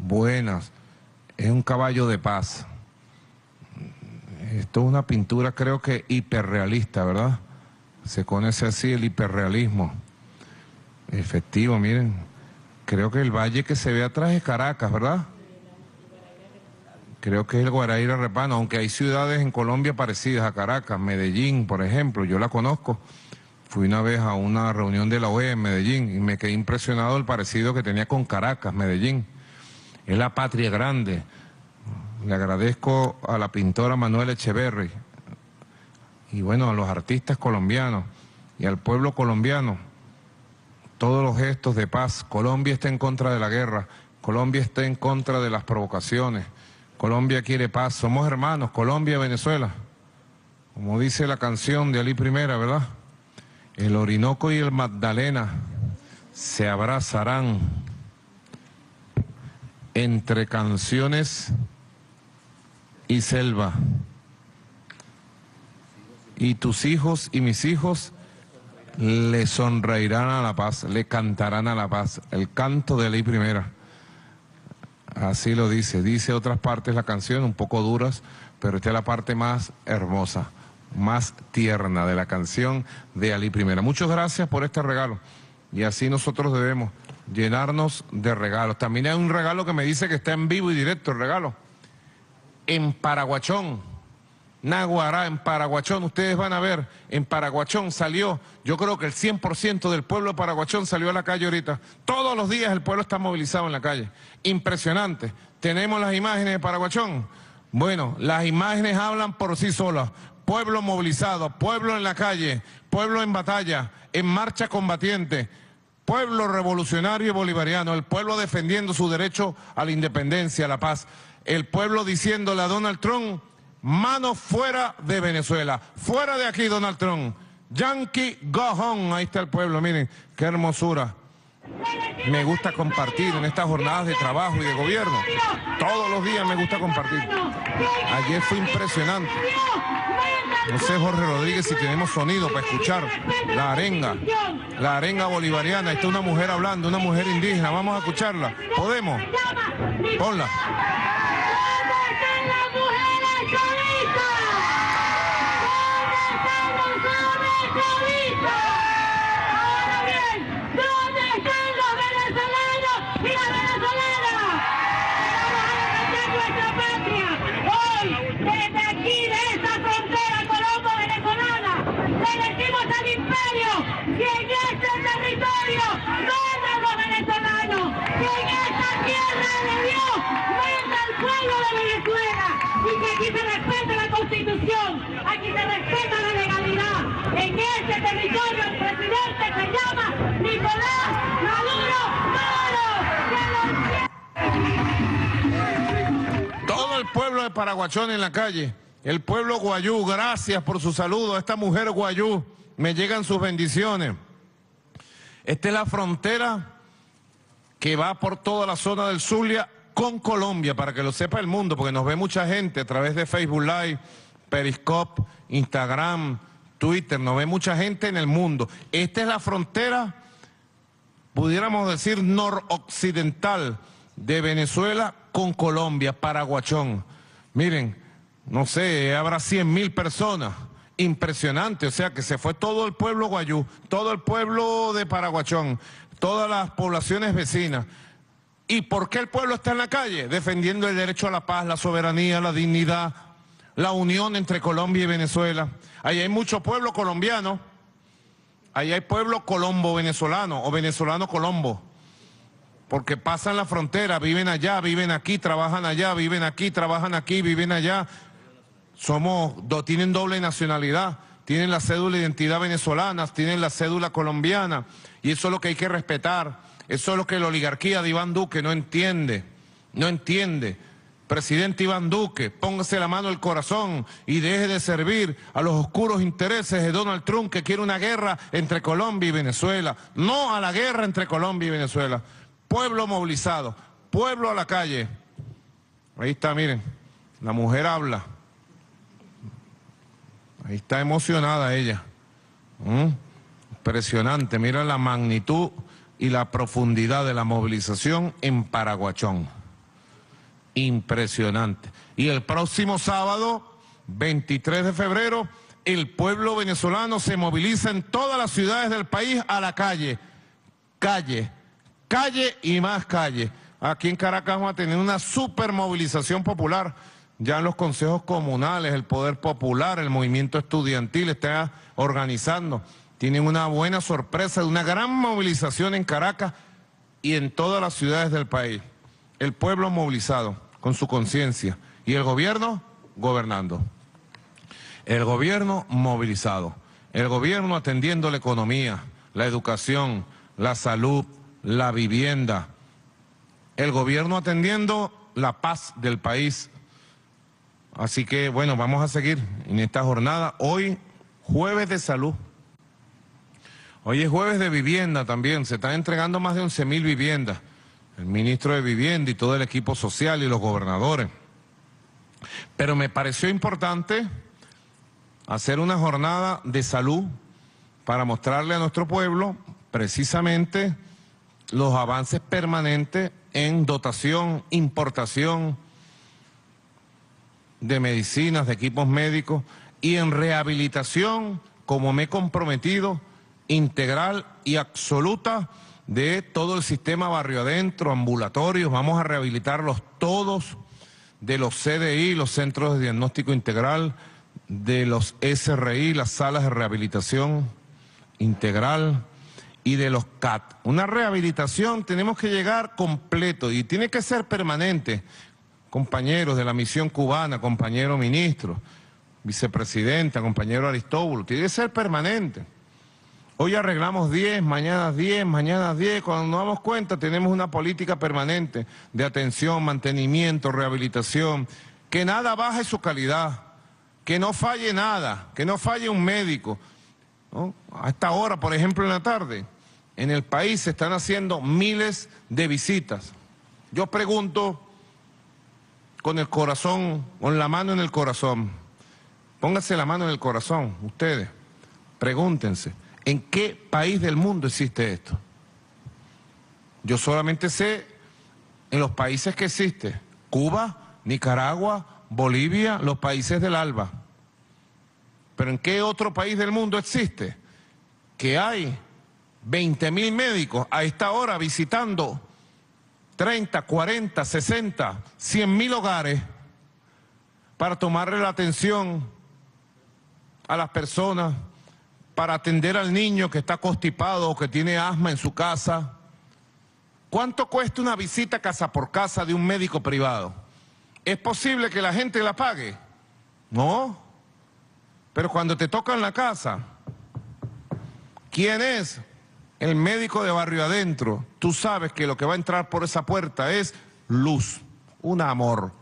Buenas. Es un caballo de paz. Esto es una pintura, creo que hiperrealista, ¿verdad? Se conoce así el hiperrealismo. Efectivo, miren, creo que el valle que se ve atrás es Caracas, ¿verdad? Creo que es el Guaraíra Repano, aunque hay ciudades en Colombia parecidas a Caracas, Medellín, por ejemplo, yo la conozco. Fui una vez a una reunión de la OEA en Medellín y me quedé impresionado el parecido que tenía con Caracas, Medellín. Es la patria grande. Le agradezco a la pintora Manuela Echeverri y bueno, a los artistas colombianos y al pueblo colombiano. Todos los gestos de paz. Colombia está en contra de la guerra. Colombia está en contra de las provocaciones. Colombia quiere paz. Somos hermanos, Colombia y Venezuela. Como dice la canción de Alí Primera, ¿verdad? El Orinoco y el Magdalena se abrazarán entre canciones y selva. y tus hijos y mis hijos le sonreirán a la paz, le cantarán a la paz, el canto de Alí Primera. Así lo dice, dice otras partes la canción, un poco duras, pero esta es la parte más hermosa, más tierna de la canción de Alí Primera. Muchas gracias por este regalo, y así nosotros debemos llenarnos de regalos. También hay un regalo que me dice que está en vivo y directo, el regalo. En Paraguachón, Naguará, en Paraguachón, ustedes van a ver, en Paraguachón salió, yo creo que el 100% del pueblo de Paraguachón salió a la calle ahorita. Todos los días el pueblo está movilizado en la calle. Impresionante. ¿Tenemos las imágenes de Paraguachón? Bueno, las imágenes hablan por sí solas. Pueblo movilizado, pueblo en la calle, pueblo en batalla, en marcha combatiente, pueblo revolucionario y bolivariano, el pueblo defendiendo su derecho a la independencia, a la paz. El pueblo diciéndole a Donald Trump, mano fuera de Venezuela, fuera de aquí Donald Trump, Yankee go home, ahí está el pueblo, miren, qué hermosura. Me gusta compartir en estas jornadas de trabajo y de gobierno, todos los días me gusta compartir. Ayer fue impresionante. No sé, Jorge Rodríguez, si tenemos sonido para escuchar la arenga bolivariana. Ahí está una mujer hablando, una mujer indígena, vamos a escucharla, ¿podemos? Ponla. De Paraguachón en la calle, el pueblo guayú, gracias por su saludo a esta mujer guayú, me llegan sus bendiciones. Esta es la frontera que va por toda la zona del Zulia con Colombia, para que lo sepa el mundo, porque nos ve mucha gente a través de Facebook Live, Periscope, Instagram, Twitter, nos ve mucha gente en el mundo. Esta es la frontera, pudiéramos decir, noroccidental de Venezuela con Colombia, Paraguachón. Miren, no sé, habrá 100.000 personas, impresionante, o sea que se fue todo el pueblo guayú, todo el pueblo de Paraguachón, todas las poblaciones vecinas. ¿Y por qué el pueblo está en la calle? Defendiendo el derecho a la paz, la soberanía, la dignidad, la unión entre Colombia y Venezuela. Ahí hay mucho pueblo colombiano, ahí hay pueblo colombo-venezolano o venezolano-colombo. Porque pasan la frontera, viven allá, viven aquí, trabajan allá, viven aquí, trabajan aquí, viven allá. Tienen doble nacionalidad, tienen la cédula de identidad venezolana, tienen la cédula colombiana. Y eso es lo que hay que respetar, eso es lo que la oligarquía de Iván Duque no entiende, no entiende. Presidente Iván Duque, póngase la mano al corazón y deje de servir a los oscuros intereses de Donald Trump, que quiere una guerra entre Colombia y Venezuela. No a la guerra entre Colombia y Venezuela. Pueblo movilizado, pueblo a la calle. Ahí está, miren, la mujer habla. Ahí está emocionada ella. Impresionante, mira la magnitud y la profundidad de la movilización en Paraguachón. Impresionante. Y el próximo sábado, 23 de febrero, el pueblo venezolano se moviliza en todas las ciudades del país a la calle. Calle. Calle y más calle. Aquí en Caracas vamos a tener una supermovilización popular. Ya en los consejos comunales, el Poder Popular, el movimiento estudiantil está organizando. Tienen una buena sorpresa de una gran movilización en Caracas y en todas las ciudades del país. El pueblo movilizado con su conciencia y el gobierno gobernando. El gobierno movilizado. El gobierno atendiendo la economía, la educación, la salud, la vivienda, el gobierno atendiendo la paz del país. Así que bueno, vamos a seguir en esta jornada. Hoy jueves de salud, hoy es jueves de vivienda también, se están entregando más de 11.000 viviendas, el ministro de Vivienda y todo el equipo social y los gobernadores. Pero me pareció importante hacer una jornada de salud para mostrarle a nuestro pueblo precisamente los avances permanentes en dotación, importación de medicinas, de equipos médicos y en rehabilitación, como me he comprometido, integral y absoluta de todo el sistema Barrio Adentro, ambulatorios. Vamos a rehabilitarlos todos, de los CDI, los Centros de Diagnóstico Integral, de los SRI, las Salas de Rehabilitación Integral y de los CAT. Una rehabilitación tenemos que llegar completo y tiene que ser permanente. Compañeros de la misión cubana, compañero ministro, vicepresidenta, compañero Aristóbulo, tiene que ser permanente. Hoy arreglamos 10, mañana 10, mañana 10. Cuando nos damos cuenta tenemos una política permanente de atención, mantenimiento, rehabilitación. Que nada baje su calidad, que no falle nada, que no falle un médico, ¿no? A esta hora, por ejemplo, en la tarde, en el país se están haciendo miles de visitas. Yo pregunto con el corazón, con la mano en el corazón. Pónganse la mano en el corazón, ustedes. Pregúntense. ¿En qué país del mundo existe esto? Yo solamente sé en los países que existe: Cuba, Nicaragua, Bolivia, los países del ALBA. ¿Pero en qué otro país del mundo existe que hay 20.000 médicos a esta hora visitando 30, 40, 60, 100.000 hogares para tomarle la atención a las personas, para atender al niño que está constipado o que tiene asma en su casa? ¿Cuánto cuesta una visita casa por casa de un médico privado? ¿Es posible que la gente la pague? No. Pero cuando te tocan la casa, ¿quién es el médico de Barrio Adentro? Tú sabes que lo que va a entrar por esa puerta es luz, un amor,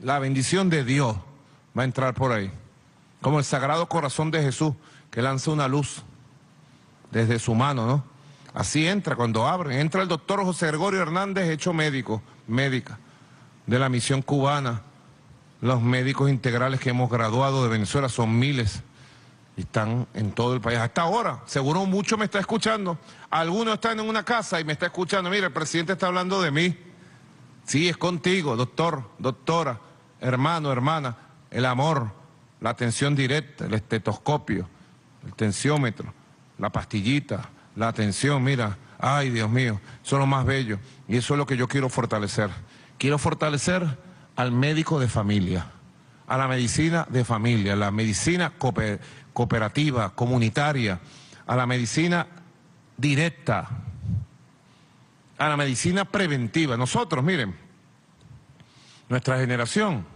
la bendición de Dios va a entrar por ahí. Como el Sagrado Corazón de Jesús, que lanza una luz desde su mano, ¿no? Así entra, cuando abren, entra el doctor José Gregorio Hernández, hecho médico, médica, de la misión cubana. Los médicos integrales que hemos graduado de Venezuela son miles, y están en todo el país. Hasta ahora, seguro mucho me está escuchando, algunos están en una casa y me está escuchando, mire, el presidente está hablando de mí. Sí, es contigo, doctor, doctora, hermano, hermana, el amor, la atención directa, el estetoscopio, el tensiómetro, la pastillita, la atención, mira, ay Dios mío, eso es lo más bello y eso es lo que yo quiero fortalecer. Quiero fortalecer al médico de familia, a la medicina de familia, la medicina cooperativa, comunitaria, a la medicina directa, a la medicina preventiva. Nosotros, miren, nuestra generación,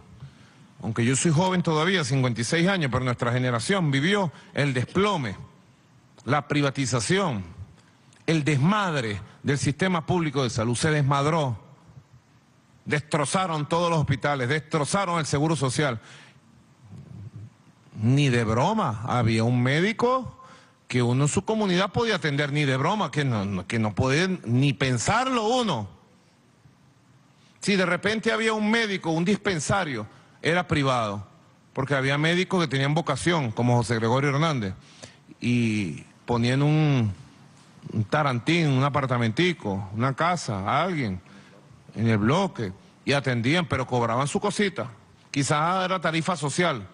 aunque yo soy joven todavía, 56 años, pero nuestra generación vivió el desplome, la privatización, el desmadre del sistema público de salud. Se desmadró, destrozaron todos los hospitales, destrozaron el seguro social. Ni de broma, había un médico que uno en su comunidad podía atender, ni de broma, que no podía ni pensarlo uno. Si de repente había un médico, un dispensario, era privado, porque había médicos que tenían vocación, como José Gregorio Hernández, y ponían un tarantín, un apartamentico, una casa, a alguien, en el bloque, y atendían, pero cobraban su cosita. Quizás era tarifa social,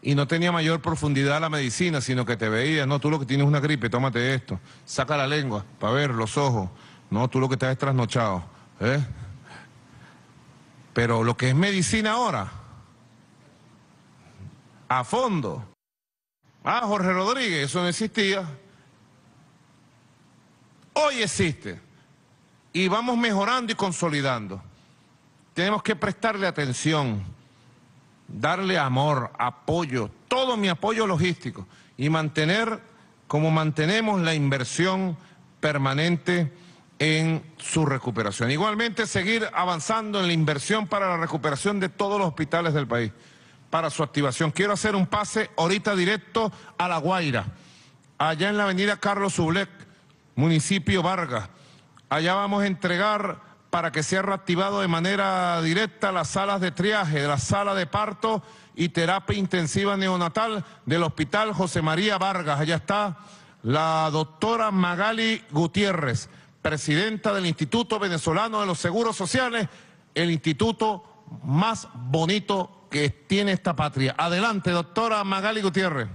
y no tenía mayor profundidad la medicina, sino que te veía, no, tú lo que tienes es una gripe, tómate esto, saca la lengua, para ver los ojos, no, tú lo que estás es trasnochado, ¿eh? Pero lo que es medicina ahora, a fondo, Jorge Rodríguez, eso no existía. Hoy existe, y vamos mejorando y consolidando. Tenemos que prestarle atención, darle amor, apoyo, todo mi apoyo logístico, y mantener, como mantenemos, la inversión permanente en su recuperación. Igualmente, seguir avanzando en la inversión para la recuperación de todos los hospitales del país, para su activación. Quiero hacer un pase ahorita directo a La Guaira, allá en la avenida Carlos Sublec, municipio Vargas. Allá vamos a entregar para que sea reactivado de manera directa las salas de triaje, de la sala de parto y terapia intensiva neonatal del Hospital José María Vargas. Allá está la doctora Magali Gutiérrez, presidenta del Instituto Venezolano de los Seguros Sociales, el instituto más bonito que tiene esta patria. Adelante, doctora Magali Gutiérrez.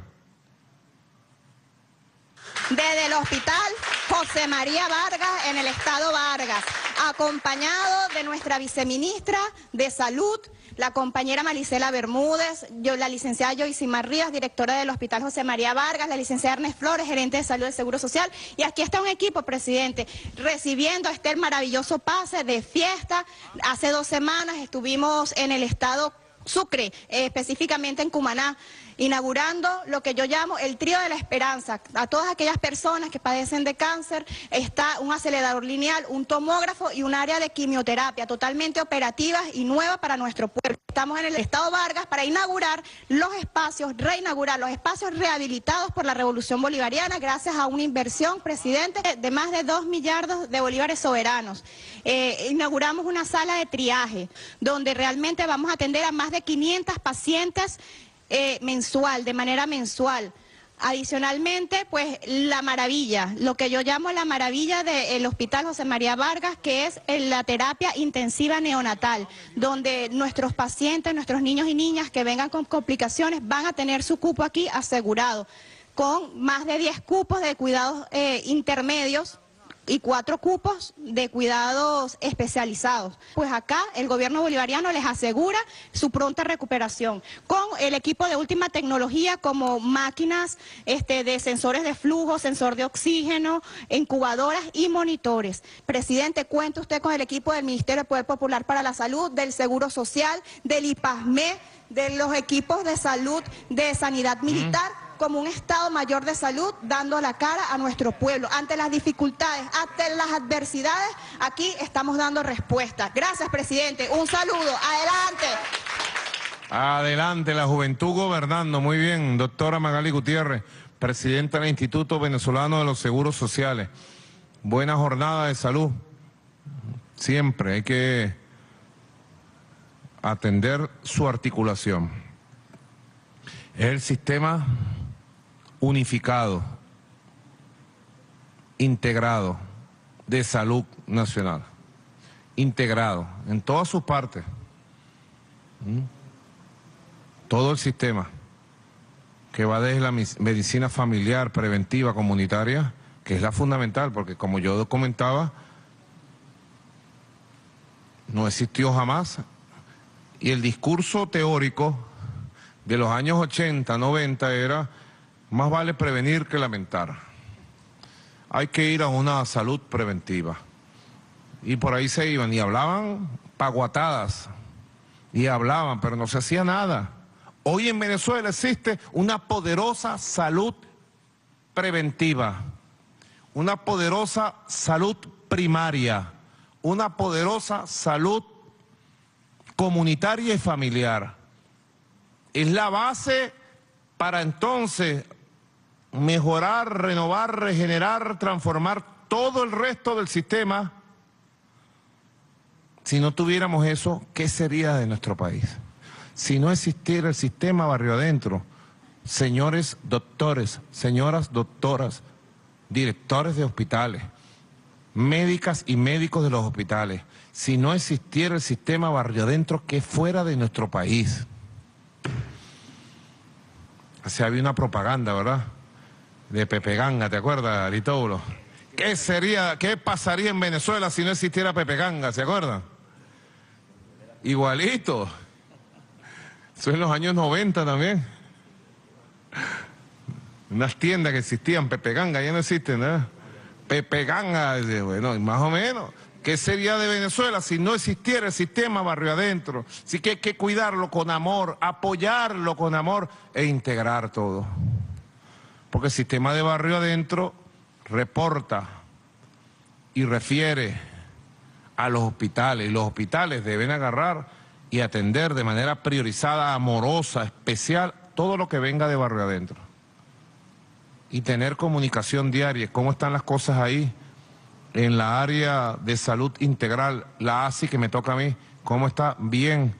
Desde el Hospital José María Vargas, en el estado Vargas, acompañado de nuestra viceministra de Salud, la compañera Marisela Bermúdez, la licenciada Yoisimar Ríos, directora del Hospital José María Vargas, la licenciada Ernest Flores, gerente de Salud del Seguro Social, y aquí está un equipo, presidente, recibiendo este maravilloso pase de fiesta. Hace 2 semanas estuvimos en el estado Sucre, específicamente en Cumaná, inaugurando lo que yo llamo el trío de la esperanza. A todas aquellas personas que padecen de cáncer está un acelerador lineal, un tomógrafo y un área de quimioterapia totalmente operativas y nuevas para nuestro pueblo. Estamos en el estado Vargas para inaugurar los espacios, reinaugurar los espacios rehabilitados por la Revolución Bolivariana gracias a una inversión, presidente, de más de 2 millardos de bolívares soberanos. Inauguramos una sala de triaje donde realmente vamos a atender a más de 500 pacientes de manera mensual. Adicionalmente, pues la maravilla, lo que yo llamo la maravilla del Hospital José María Vargas, que es la terapia intensiva neonatal, donde nuestros pacientes, nuestros niños y niñas que vengan con complicaciones van a tener su cupo aquí asegurado, con más de 10 cupos de cuidados intermedios y 4 cupos de cuidados especializados. Pues acá el gobierno bolivariano les asegura su pronta recuperación con el equipo de última tecnología como máquinas de sensores de flujo, sensor de oxígeno, incubadoras y monitores. Presidente, cuenta usted con el equipo del Ministerio de Poder Popular para la Salud, del Seguro Social, del IPASME, de los equipos de salud, de sanidad militar, como un Estado Mayor de Salud, dando la cara a nuestro pueblo. Ante las dificultades, ante las adversidades, aquí estamos dando respuesta. Gracias, presidente. Un saludo. Adelante. Adelante, la juventud gobernando. Muy bien, doctora Magali Gutiérrez, presidenta del Instituto Venezolano de los Seguros Sociales. Buena jornada de salud. Siempre hay que atender su articulación. El sistema unificado, integrado, de salud nacional, integrado en todas sus partes, todo el sistema que va desde la medicina familiar, preventiva, comunitaria, que es la fundamental, porque como yo comentaba, no existió jamás, y el discurso teórico de los años 80, 90 era: más vale prevenir que lamentar. Hay que ir a una salud preventiva. Y por ahí se iban y hablaban paguatadas. Y hablaban, pero no se hacía nada. Hoy en Venezuela existe una poderosa salud preventiva, una poderosa salud primaria, una poderosa salud comunitaria y familiar. Es la base para entonces mejorar, renovar, regenerar, transformar todo el resto del sistema. Si no tuviéramos eso, ¿qué sería de nuestro país? Si no existiera el sistema Barrio Adentro, señores doctores, señoras doctoras, directores de hospitales, médicas y médicos de los hospitales, si no existiera el sistema Barrio Adentro, ¿qué fuera de nuestro país? Había una propaganda, ¿verdad?, de Pepe Ganga, ¿te acuerdas, Aristóbulo? ¿Qué pasaría en Venezuela si no existiera Pepe Ganga? ¿Se acuerdan? Igualito. Eso en los años 90 también. Unas tiendas que existían, Pepe Ganga, ya no existen, ¿verdad? Pepe Ganga, bueno, más o menos. ¿Qué sería de Venezuela si no existiera el sistema Barrio Adentro? Así que hay que cuidarlo con amor, apoyarlo con amor e integrar todo. Porque el sistema de Barrio Adentro reporta y refiere a los hospitales. Y los hospitales deben agarrar y atender de manera priorizada, amorosa, especial, todo lo que venga de Barrio Adentro. Y tener comunicación diaria, cómo están las cosas ahí. en la área de salud integral, la ASI que me toca a mí, ¿cómo está? Bien.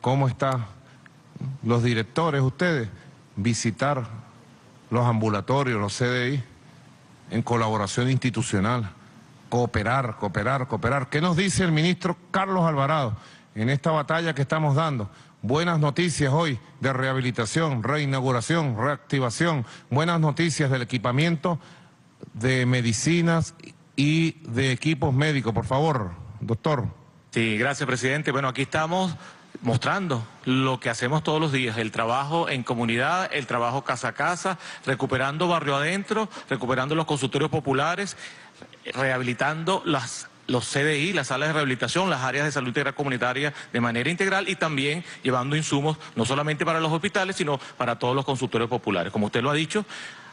¿Cómo están los directores, ustedes? Visitar los ambulatorios, los CDI, en colaboración institucional, cooperar, cooperar, cooperar. ¿Qué nos dice el ministro Carlos Alvarado en esta batalla que estamos dando? Buenas noticias hoy de rehabilitación, reinauguración, reactivación, buenas noticias del equipamiento de medicinas y de equipos médicos. Por favor, doctor. Sí, gracias, presidente. Bueno, aquí estamos mostrando lo que hacemos todos los días, el trabajo en comunidad, el trabajo casa a casa, recuperando Barrio Adentro, recuperando los consultorios populares, rehabilitando los CDI, las salas de rehabilitación, las áreas de salud integral comunitaria de manera integral y también llevando insumos no solamente para los hospitales, sino para todos los consultorios populares. Como usted lo ha dicho,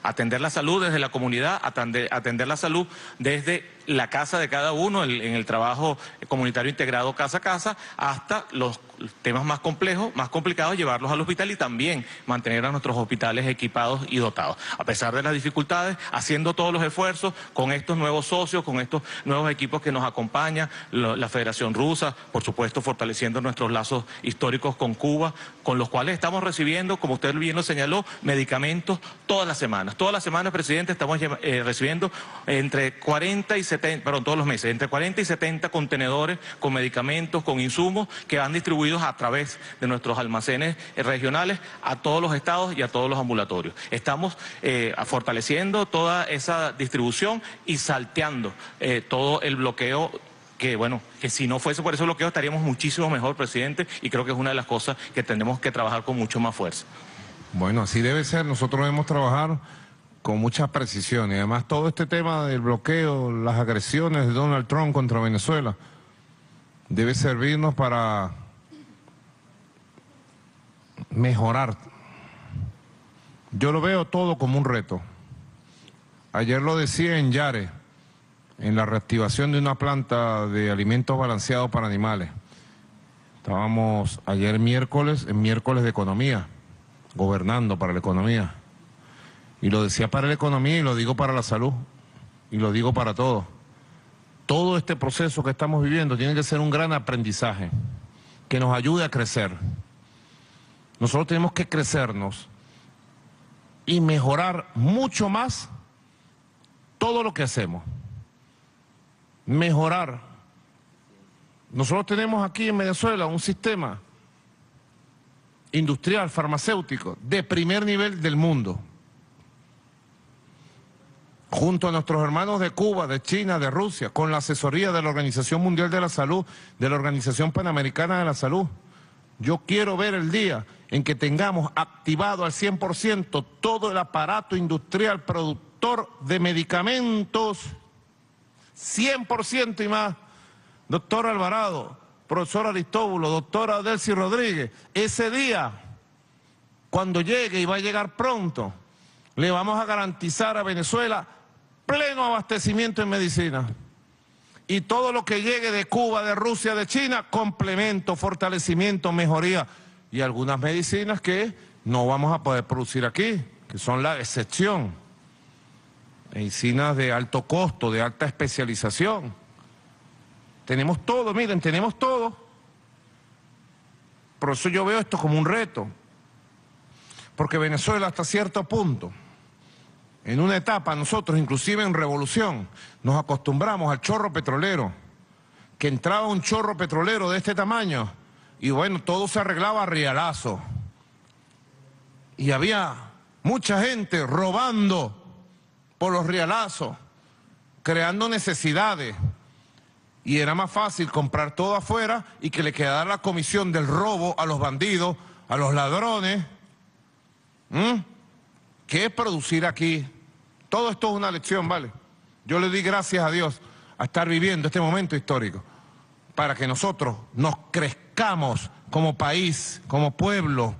atender la salud desde la comunidad, atender la salud desde la casa de cada uno, en el trabajo comunitario integrado casa a casa, hasta los temas más complejos, más complicados, llevarlos al hospital y también mantener a nuestros hospitales equipados y dotados. A pesar de las dificultades, haciendo todos los esfuerzos con estos nuevos socios, con estos nuevos equipos que nos acompañan, la Federación Rusa, por supuesto fortaleciendo nuestros lazos históricos con Cuba, con los cuales estamos recibiendo, como usted bien lo señaló, medicamentos todas las semanas. Todas las semanas, presidente, estamos recibiendo entre todos los meses, entre 40 y 70 contenedores con medicamentos, con insumos que van distribuidos a través de nuestros almacenes regionales a todos los estados y a todos los ambulatorios. Estamos fortaleciendo toda esa distribución y salteando todo el bloqueo que, bueno, que si no fuese por ese bloqueo estaríamos muchísimo mejor, presidente, y creo que es una de las cosas que tenemos que trabajar con mucho más fuerza. Bueno, así debe ser. Nosotros debemos trabajar con mucha precisión, y además todo este tema del bloqueo, las agresiones de Donald Trump contra Venezuela, debe servirnos para mejorar. Yo lo veo todo como un reto. Ayer lo decía en Yare, en la reactivación de una planta de alimentos balanceados para animales. Estábamos ayer miércoles, en miércoles de economía, gobernando para la economía. Y lo decía para la economía y lo digo para la salud, y lo digo para todos. Todo este proceso que estamos viviendo tiene que ser un gran aprendizaje, que nos ayude a crecer. Nosotros tenemos que crecernos y mejorar mucho más todo lo que hacemos. Mejorar. Nosotros tenemos aquí en Venezuela un sistema industrial, farmacéutico, de primer nivel del mundo. Junto a nuestros hermanos de Cuba, de China, de Rusia, con la asesoría de la Organización Mundial de la Salud, de la Organización Panamericana de la Salud. Yo quiero ver el día en que tengamos activado al 100% todo el aparato industrial productor de medicamentos, 100% y más. Doctor Alvarado, profesor Aristóbulo, doctora Delcy Rodríguez, ese día, cuando llegue, y va a llegar pronto, le vamos a garantizar a Venezuela pleno abastecimiento en medicina. Y todo lo que llegue de Cuba, de Rusia, de China, complemento, fortalecimiento, mejoría. Y algunas medicinas que no vamos a poder producir aquí, que son la excepción. Medicinas de alto costo, de alta especialización. Tenemos todo, miren, tenemos todo. Por eso yo veo esto como un reto. Porque Venezuela hasta cierto punto, en una etapa, nosotros, inclusive en revolución, nos acostumbramos al chorro petrolero, que entraba un chorro petrolero de este tamaño, y bueno, todo se arreglaba a rialazo. Y había mucha gente robando por los rialazos, creando necesidades, y era más fácil comprar todo afuera y que le quedara la comisión del robo a los bandidos, a los ladrones, ¿qué es producir aquí? Todo esto es una lección, ¿vale? Yo le di gracias a Dios a estar viviendo este momento histórico para que nosotros nos crezcamos como país, como pueblo,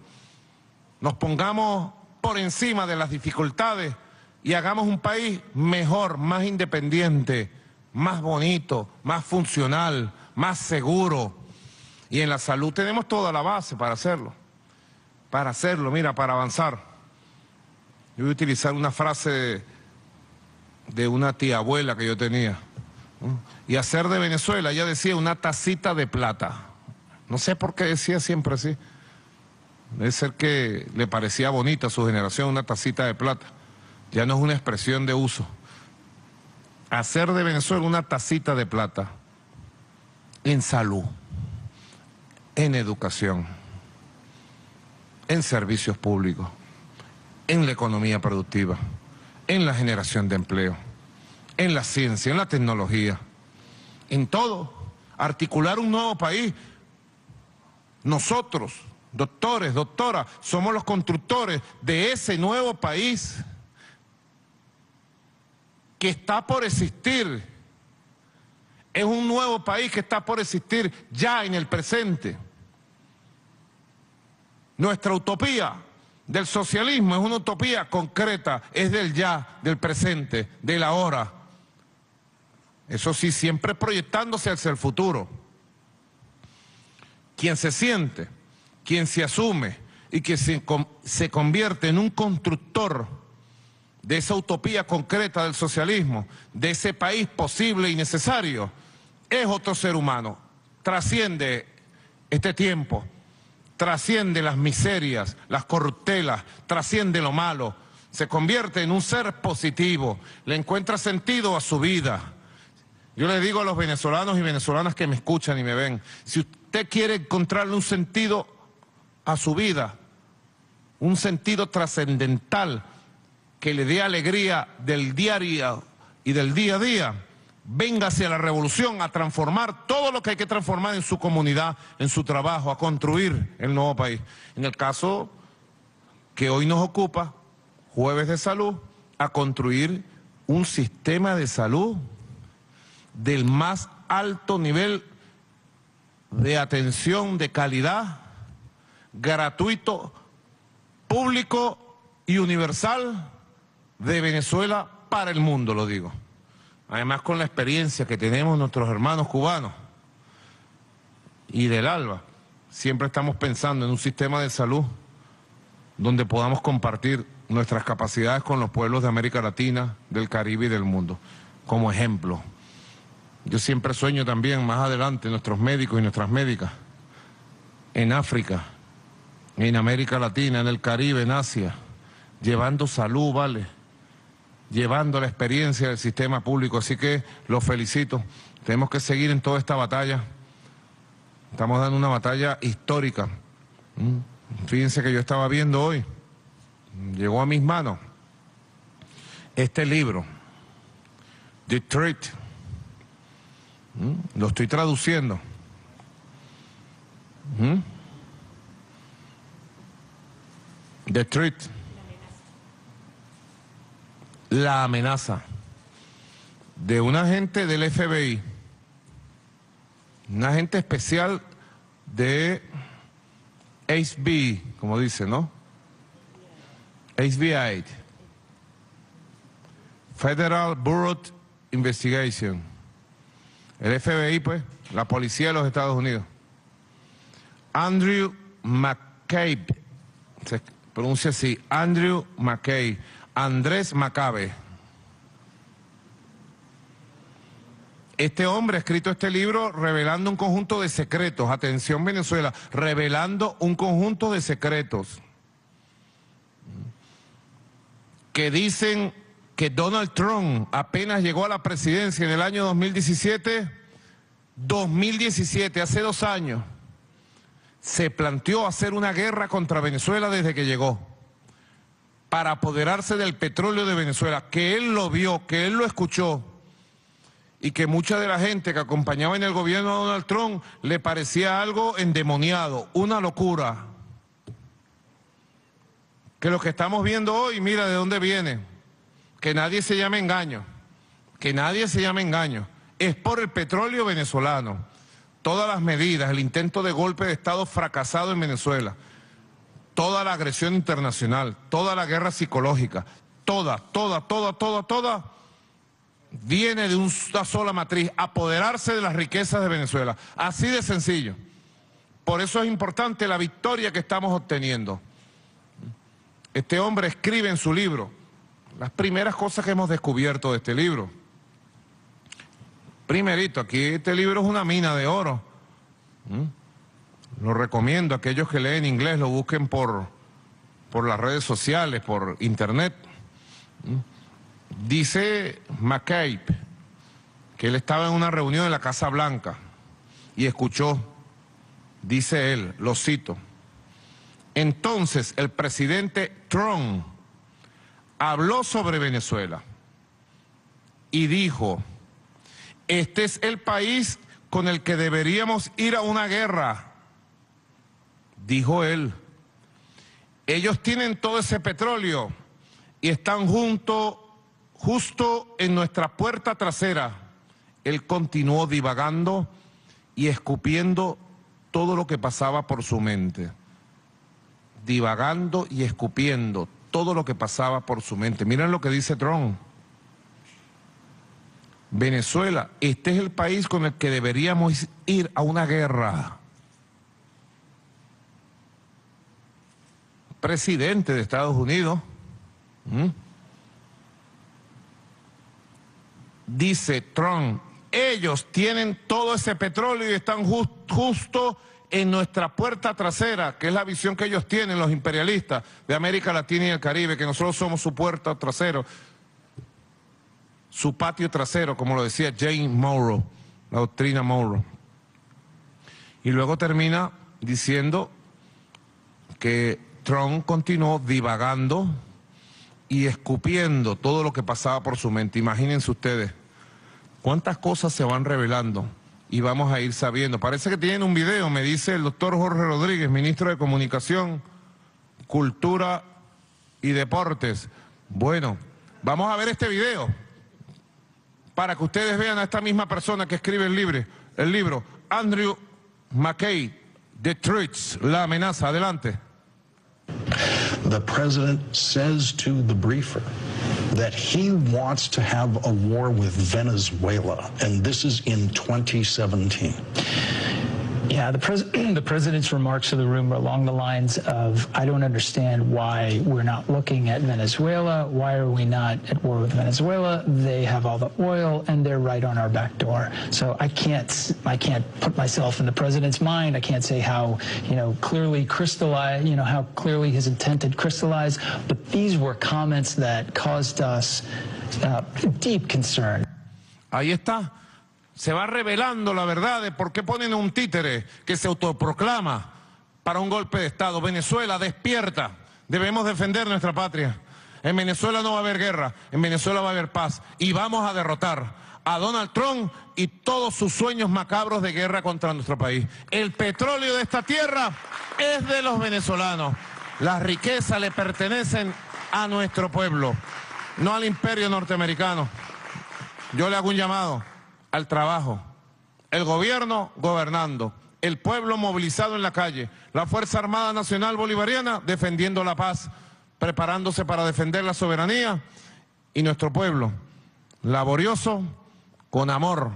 nos pongamos por encima de las dificultades y hagamos un país mejor, más independiente, más bonito, más funcional, más seguro. Y en la salud tenemos toda la base para hacerlo. Para hacerlo, mira, para avanzar. Yo voy a utilizar una frase de una tía abuela que yo tenía. y hacer de Venezuela, ella decía, una tacita de plata. No sé por qué decía siempre así. Debe ser que le parecía bonita a su generación una tacita de plata. Ya no es una expresión de uso. Hacer de Venezuela una tacita de plata en salud, en educación, en servicios públicos, en la economía productiva, en la generación de empleo, en la ciencia, en la tecnología, en todo. Articular un nuevo país. Nosotros, doctores, doctoras, somos los constructores de ese nuevo país que está por existir. Es un nuevo país que está por existir ya en el presente. Nuestra utopía del socialismo es una utopía concreta, es del ya, del presente, del ahora. Eso sí, siempre proyectándose hacia el futuro. Quien se siente, quien se asume y que se convierte en un constructor de esa utopía concreta del socialismo, de ese país posible y necesario, es otro ser humano. Trasciende este tiempo, trasciende las miserias, las corruptelas, trasciende lo malo, se convierte en un ser positivo, le encuentra sentido a su vida. Yo les digo a los venezolanos y venezolanas que me escuchan y me ven, si usted quiere encontrarle un sentido a su vida, un sentido trascendental que le dé alegría del diario y del día a día, véngase a la revolución a transformar todo lo que hay que transformar en su comunidad, en su trabajo, a construir el nuevo país. En el caso que hoy nos ocupa, Jueves de Salud, a construir un sistema de salud del más alto nivel de atención, de calidad, gratuito, público y universal de Venezuela para el mundo, lo digo. Además, con la experiencia que tenemos nuestros hermanos cubanos y del ALBA, siempre estamos pensando en un sistema de salud donde podamos compartir nuestras capacidades con los pueblos de América Latina, del Caribe y del mundo, como ejemplo. Yo siempre sueño también, más adelante, nuestros médicos y nuestras médicas, en África, en América Latina, en el Caribe, en Asia, llevando salud, vale, llevando la experiencia del sistema público. Así que los felicito. Tenemos que seguir en toda esta batalla. Estamos dando una batalla histórica. Fíjense que yo estaba viendo hoy, llegó a mis manos este libro, Detroit. Lo estoy traduciendo. Detroit. La amenaza de un agente del FBI, un agente especial de HB, como dice, ¿no? HBI, Federal Bureau of Investigation, el FBI, pues, la policía de los Estados Unidos. Andrew McCabe, se pronuncia así, Andrew McCabe, Andrés McCabe. Este hombre ha escrito este libro revelando un conjunto de secretos. Atención, Venezuela, revelando un conjunto de secretos que dicen que Donald Trump apenas llegó a la presidencia en el año 2017, hace 2 años, se planteó hacer una guerra contra Venezuela desde que llegó, para apoderarse del petróleo de Venezuela, que él lo vio, que él lo escuchó, y que mucha de la gente que acompañaba en el gobierno a Donald Trump le parecía algo endemoniado, una locura. Que lo que estamos viendo hoy, mira de dónde viene, que nadie se llame engaño, que nadie se llame engaño, es por el petróleo venezolano. Todas las medidas, el intento de golpe de Estado fracasado en Venezuela, toda la agresión internacional, toda la guerra psicológica, toda, viene de una sola matriz, apoderarse de las riquezas de Venezuela. Así de sencillo. Por eso es importante la victoria que estamos obteniendo. Este hombre escribe en su libro las primeras cosas que hemos descubierto de este libro. Primerito, aquí este libro es una mina de oro. Lo recomiendo, aquellos que leen inglés lo busquen por las redes sociales, por internet. Dice McCabe que él estaba en una reunión en la Casa Blanca y escuchó, dice él, lo cito: entonces el presidente Trump habló sobre Venezuela y dijo: este es el país con el que deberíamos ir a una guerra. Dijo él: ellos tienen todo ese petróleo y están justo en nuestra puerta trasera. Él continuó divagando y escupiendo todo lo que pasaba por su mente. Divagando y escupiendo todo lo que pasaba por su mente. Miren lo que dice Trump. Venezuela, este es el país con el que deberíamos ir a una guerra. Presidente de Estados Unidos. Dice Trump: ellos tienen todo ese petróleo y están justo en nuestra puerta trasera, que es la visión que ellos tienen, los imperialistas de América Latina y el Caribe, que nosotros somos su puerta trasera, su patio trasero, como lo decía James Monroe, la doctrina Monroe. Y luego termina diciendo que Trump continuó divagando y escupiendo todo lo que pasaba por su mente. Imagínense ustedes cuántas cosas se van revelando y vamos a ir sabiendo. Parece que tienen un video, me dice el doctor Jorge Rodríguez, ministro de Comunicación, Cultura y Deportes. Bueno, vamos a ver este video para que ustedes vean a esta misma persona que escribe el libro, Andrew McCabe, The Threats, La Amenaza. Adelante. The president says to the briefer that he wants to have a war with Venezuela, and this is in 2017. Yeah, the president's remarks to the room were along the lines of, I don't understand why we're not looking at Venezuela, why are we not at war with Venezuela, they have all the oil and they're right on our back door. So I can't put myself in the president's mind, I can't say how, you know, clearly crystallized, you know, how clearly his intent had crystallized, but these were comments that caused us deep concern. Ahí está. Se va revelando la verdad de por qué ponen un títere que se autoproclama para un golpe de Estado. Venezuela, despierta. Debemos defender nuestra patria. En Venezuela no va a haber guerra, en Venezuela va a haber paz. Y vamos a derrotar a Donald Trump y todos sus sueños macabros de guerra contra nuestro país. El petróleo de esta tierra es de los venezolanos. Las riquezas le pertenecen a nuestro pueblo, no al imperio norteamericano. Yo le hago un llamado al trabajo, el gobierno gobernando, el pueblo movilizado en la calle, la Fuerza Armada Nacional Bolivariana defendiendo la paz, preparándose para defender la soberanía y nuestro pueblo, laborioso, con amor,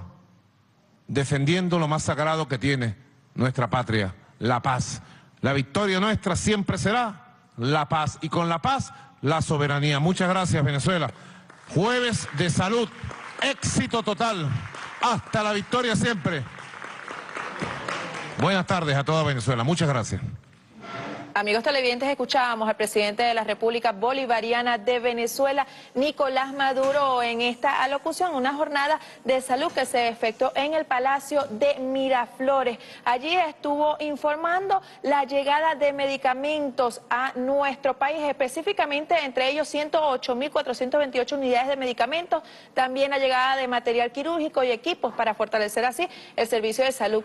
defendiendo lo más sagrado que tiene nuestra patria, la paz. La victoria nuestra siempre será la paz y con la paz, la soberanía. Muchas gracias, Venezuela. Jueves de Salud, éxito total. Hasta la victoria siempre. Buenas tardes a toda Venezuela. Muchas gracias. Amigos televidentes, escuchábamos al presidente de la República Bolivariana de Venezuela, Nicolás Maduro, en esta alocución, una jornada de salud que se efectuó en el Palacio de Miraflores. Allí estuvo informando la llegada de medicamentos a nuestro país, específicamente entre ellos 108.428 unidades de medicamentos, también la llegada de material quirúrgico y equipos para fortalecer así el servicio de salud.